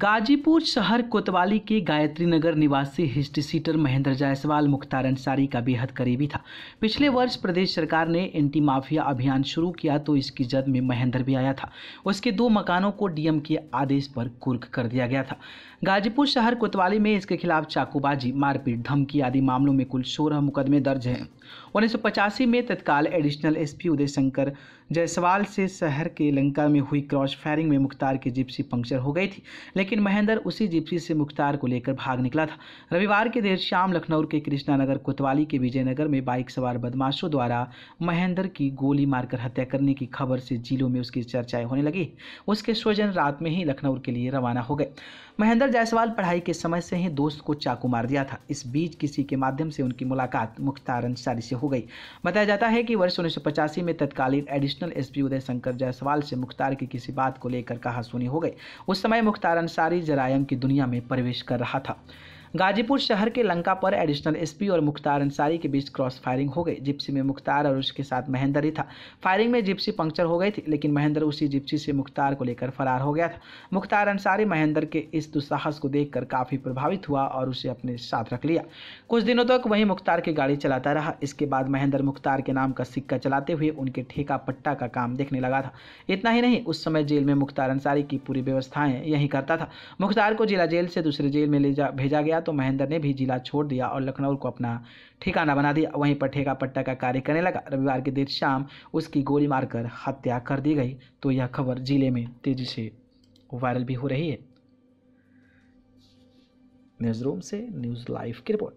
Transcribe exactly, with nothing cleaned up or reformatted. गाजीपुर शहर कोतवाली के गायत्री नगर निवासी हिस्ट सीटर महेंद्र जायसवाल मुख्तार अंसारी का बेहद करीबी था। पिछले वर्ष प्रदेश सरकार ने एंटी माफिया अभियान शुरू किया तो इसकी जद में महेंद्र भी आया था। उसके दो मकानों को डीएम के आदेश पर कुर्क कर दिया गया था। गाजीपुर शहर कोतवाली में इसके खिलाफ चाकूबाजी, मारपीट, धमकी आदि मामलों में कुल सोलह मुकदमे दर्ज हैं। उन्नीस सौ पचासी में तत्काल एडिशनल एसपी उदय शंकर जायसवाल से शहर के लंका में हुई क्रॉस फायरिंग में मुख्तार की जिप्सी पंक्चर हो गई थी, लेकिन महेंद्र उसी जिप्सी से मुख्तार को लेकर भाग निकला था। रविवार की देर शाम लखनऊ के कृष्णा नगर कोतवाली के विजयनगर में बाइक सवार बदमाशों द्वारा महेंद्र की गोली मारकर हत्या करने की खबर से जिलों में उसकी चर्चाएं होने लगी। उसके स्वजन रात में ही लखनऊ के लिए रवाना हो गए। महेंद्र जायसवाल पढ़ाई के समय से ही दोस्त को चाकू मार दिया था। इस बीच किसी के माध्यम से उनकी मुलाकात मुख्तार अंसारी से हो गई। बताया जाता है कि वर्ष उन्नीस सौ पचासी में तत्कालीन एडिशनल एसपी उदय शंकर जायसवाल से मुख्तार की किसी बात को लेकर कहासुनी हो गई। उस समय मुख्तार अंसारी जरायम की दुनिया में प्रवेश कर रहा था। गाजीपुर शहर के लंका पर एडिशनल एसपी और मुख्तार अंसारी के बीच क्रॉस फायरिंग हो गई। जिप्सी में मुख्तार और उसके साथ महेंद्र ही था। फायरिंग में जिप्सी पंक्चर हो गई थी, लेकिन महेंद्र उसी जिप्सी से मुख्तार को लेकर फरार हो गया था। मुख्तार अंसारी महेंद्र के इस दुस्साहस को देखकर काफ़ी प्रभावित हुआ और उसे अपने साथ रख लिया। कुछ दिनों तक वहीं मुख्तार की गाड़ी चलाता रहा। इसके बाद महेंद्र मुख्तार के नाम का सिक्का चलाते हुए उनके ठेका पट्टा का काम देखने लगा था। इतना ही नहीं, उस समय जेल में मुख्तार अंसारी की पूरी व्यवस्थाएँ यही करता था। मुख्तार को जिला जेल से दूसरे जेल में ले जा भेजा गया तो महेंद्र ने भी जिला छोड़ दिया और लखनऊ को अपना ठिकाना बना दिया। वहीं पर ठेका पट्टा का कार्य करने लगा। रविवार की देर शाम उसकी गोली मारकर हत्या कर दी गई। तो यह खबर जिले में तेजी से वायरल भी हो रही है। न्यूज रूम से न्यूज लाइव की रिपोर्ट।